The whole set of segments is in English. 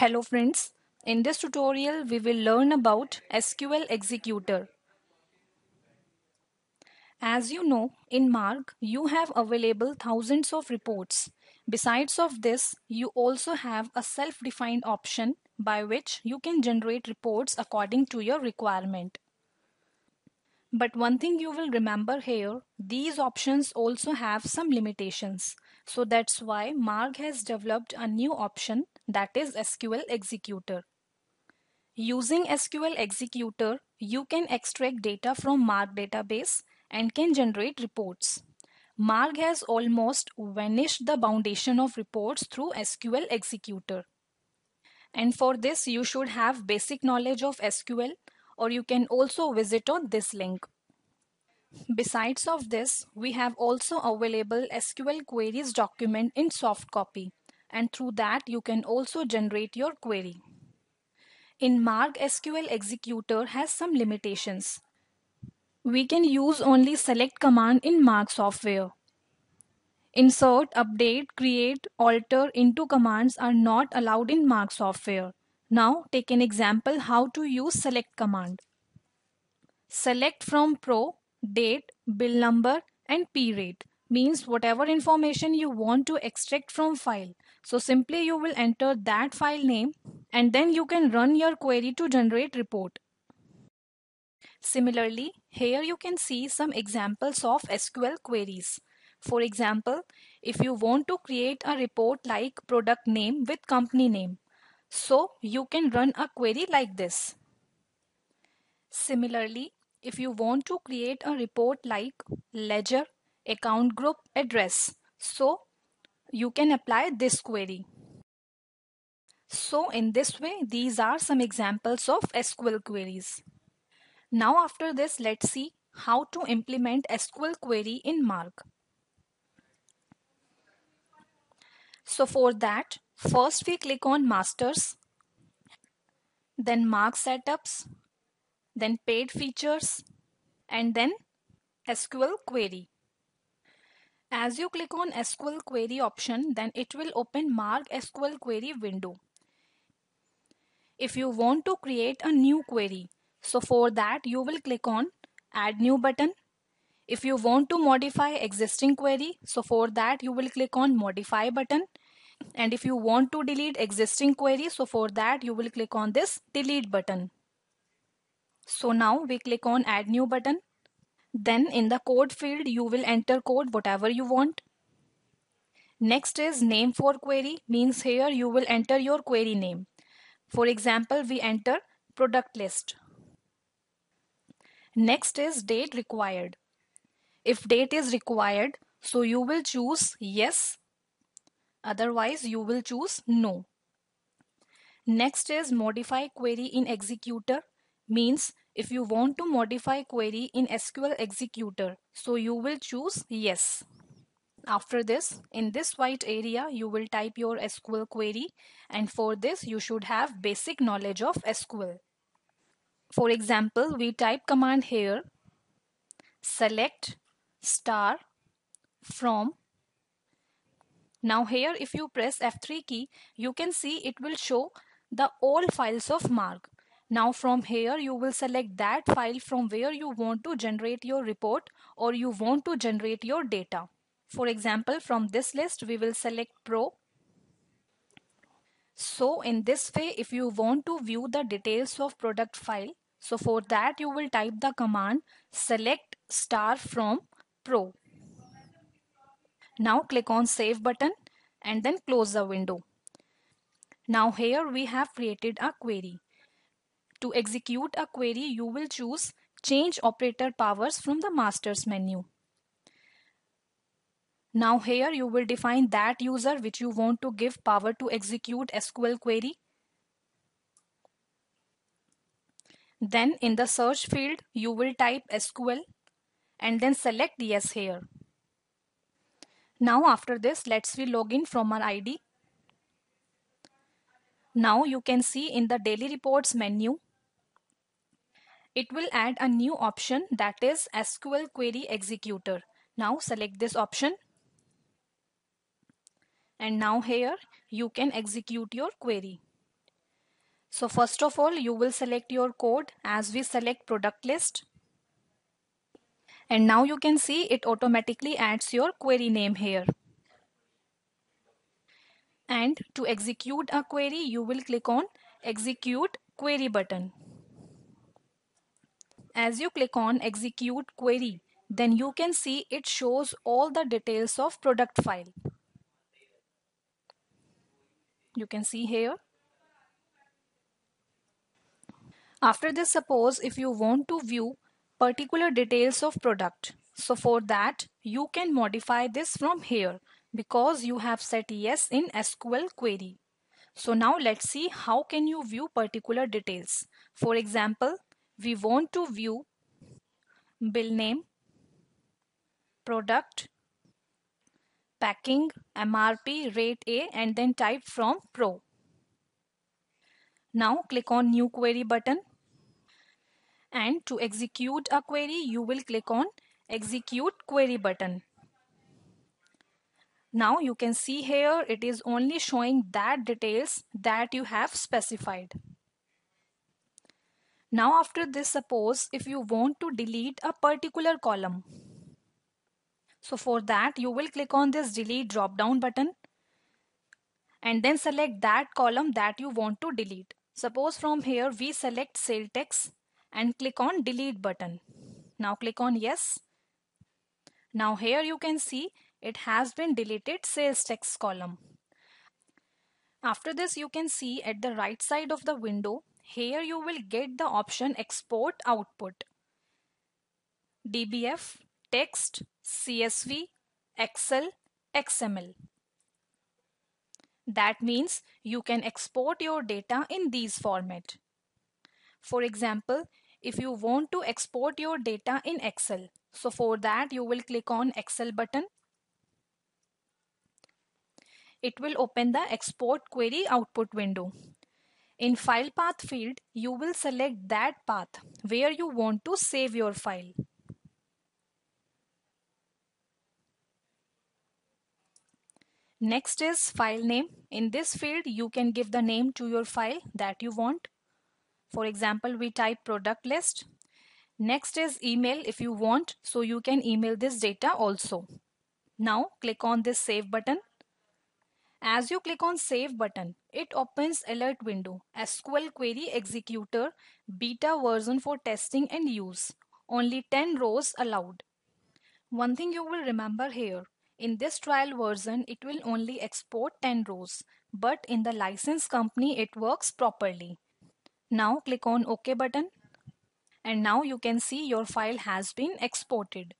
Hello friends, in this tutorial we will learn about SQL Executor. As you know, in Marg you have available thousands of reports. Besides of this, you also have a self-defined option by which you can generate reports according to your requirement. But one thing you will remember here, these options also have some limitations. So that's why Marg has developed a new option, that is SQL Executor. Using SQL Executor, you can extract data from Marg database and can generate reports. Marg has almost vanished the foundation of reports through SQL Executor. And for this, you should have basic knowledge of SQL, or you can also visit on this link. Besides of this, we have also available SQL queries document in soft copy, and through that you can also generate your query. In Marg, SQL Executor has some limitations. We can use only SELECT command in Marg software. Insert, update, create, alter, into commands are not allowed in Marg software. Now take an example how to use SELECT command. Select from pro, date, bill number and P rate means whatever information you want to extract from file. So simply you will enter that file name and then you can run your query to generate report. Similarly, here you can see some examples of SQL queries. For example, if you want to create a report like product name with company name, so you can run a query like this. Similarly, if you want to create a report like ledger, account group, address, so you can apply this query. So in this way, these are some examples of SQL queries. Now after this, let's see how to implement SQL query in Marg. So for that, first we click on Masters, then Marg Setups, then Paid Features, and then SQL Query. As you click on SQL Query option, then it will open Marg SQL Query window. If you want to create a new query, so for that you will click on Add New button. If you want to modify existing query, so for that you will click on Modify button. And if you want to delete existing query, so for that you will click on this delete button. So now we click on add new button. Then in the code field you will enter code whatever you want. Next is name for query, means here you will enter your query name. For example, we enter product list. Next is date required. If date is required, so you will choose yes. Otherwise, you will choose no. Next is modify query in executor, means if you want to modify query in SQL Executor, so you will choose yes. After this, in this white area, you will type your SQL query, and for this, you should have basic knowledge of SQL. For example, we type command here, select star from. Now here if you press F3 key, you can see it will show the all files of Marg. Now from here you will select that file from where you want to generate your report or you want to generate your data. For example, from this list we will select Pro. So in this way, if you want to view the details of product file, so for that you will type the command select star from Pro. Now click on save button and then close the window. Now here we have created a query. To execute a query, you will choose change operator powers from the masters menu. Now here you will define that user which you want to give power to execute SQL query. Then in the search field, you will type SQL and then select yes here. Now after this, let's we log in from our ID. Now you can see in the daily reports menu, it will add a new option, that is SQL Query Executor. Now select this option. And now here you can execute your query. So first of all, you will select your code as we select product list. And now you can see it automatically adds your query name here. And to execute a query, you will click on Execute Query button. As you click on Execute Query, then you can see it shows all the details of product file. You can see here. After this, suppose if you want to view particular details of product, so for that you can modify this from here because you have set yes in SQL query. So now let's see how can you view particular details. For example, we want to view bill name, product, packing, MRP, rate A, and then type from Pro. Now click on New Query button. And to execute a query, you will click on Execute Query button. Now you can see here it is only showing that details that you have specified. Now after this, suppose if you want to delete a particular column. So for that, you will click on this Delete drop down button and then select that column that you want to delete. Suppose from here we select sale tax and click on Delete button. Now click on Yes. Now here you can see it has been deleted sales tax column. After this, you can see at the right side of the window, here you will get the option Export Output, DBF, Text, CSV, Excel, XML. That means you can export your data in these formats. For example, if you want to export your data in Excel, so for that you will click on Excel button. It will open the Export Query output window. In File Path field, you will select that path where you want to save your file. Next is file name. In this field, you can give the name to your file that you want. For example, we type product list. Next is email if you want, so you can email this data also. Now click on this Save button. As you click on Save button, it opens alert window, SQL Query Executor beta version for testing and use. Only 10 rows allowed. One thing you will remember here, in this trial version, it will only export 10 rows, but in the licensed company, it works properly. Now click on OK button, and now you can see your file has been exported.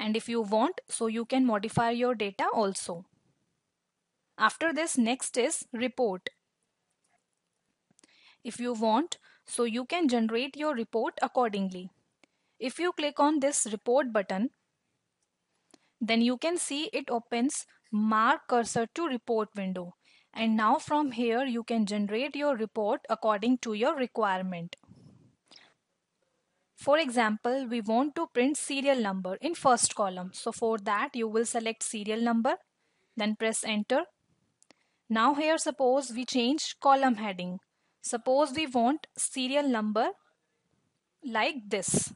And if you want, so you can modify your data also. After this, next is report. If you want, so you can generate your report accordingly. If you click on this Report button, then you can see it opens Mark Cursor to Report window. And now from here you can generate your report according to your requirement. For example, we want to print serial number in first column. So for that you will select serial number, then press enter. Now here suppose we change column heading. Suppose we want serial number like this.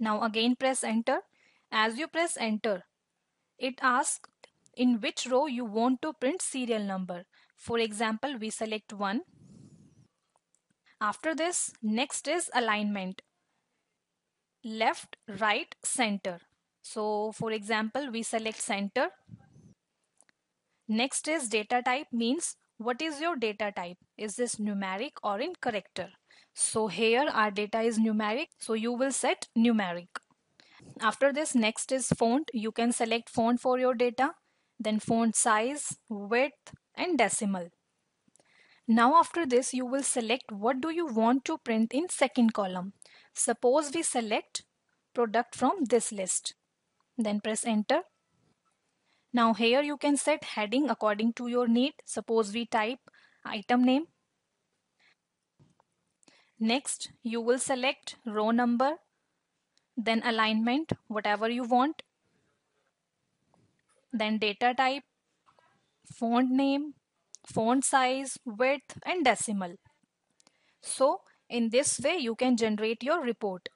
Now again press enter. As you press enter, it asks in which row you want to print serial number. For example, we select 1. After this, next is alignment. Left, right, center. So for example, we select center. Next is data type, means what is your data type? Is this numeric or in character? So here our data is numeric, so you will set numeric. After this, next is font. You can select font for your data, then font size, width, and decimal. Now after this, you will select what do you want to print in second column. Suppose we select product from this list, then press enter. Now here you can set heading according to your need. Suppose we type item name. Next, you will select row number, then alignment, whatever you want, then data type, font name, font size, width and decimal. So in this way you can generate your report.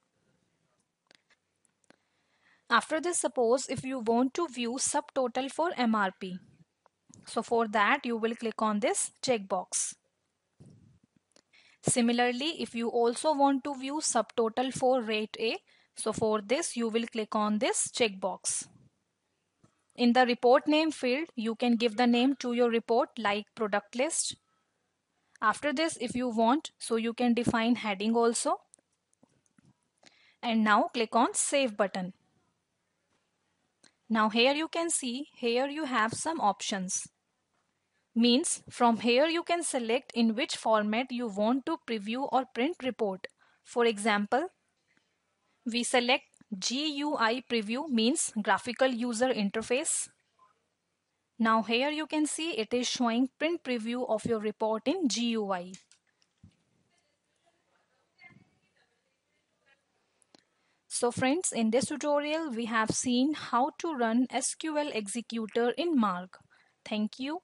After this, suppose if you want to view subtotal for MRP. So for that you will click on this checkbox. Similarly, if you also want to view subtotal for rate A, so for this you will click on this checkbox. In the report name field, you can give the name to your report like product list. After this, if you want, so you can define heading also. And now click on Save button. Now here you can see, here you have some options. Means from here you can select in which format you want to preview or print report. For example, we select GUI preview, means graphical user interface. Now here you can see it is showing print preview of your report in GUI. So friends, in this tutorial we have seen how to run SQL Executor in Marg. Thank you.